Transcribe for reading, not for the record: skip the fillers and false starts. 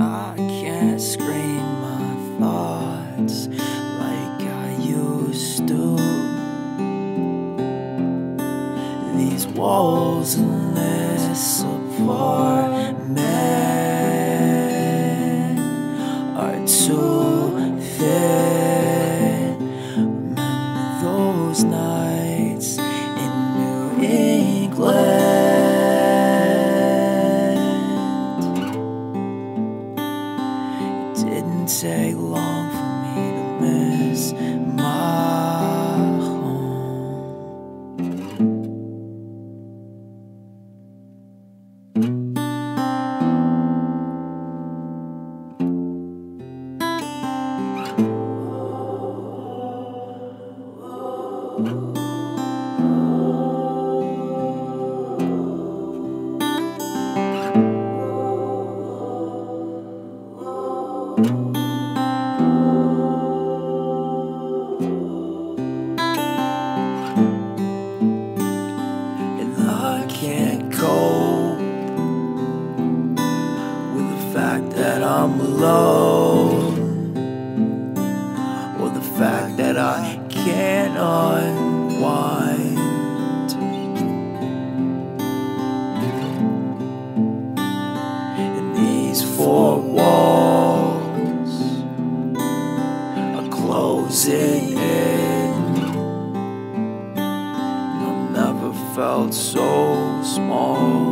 I can't scream my thoughts like I used to. These walls and this apartment are too thin. Remember those nights in New England? Didn't take long for me to miss my home. That I'm alone, or the fact that I can't unwind. And these four walls are closing in. I've never felt so small.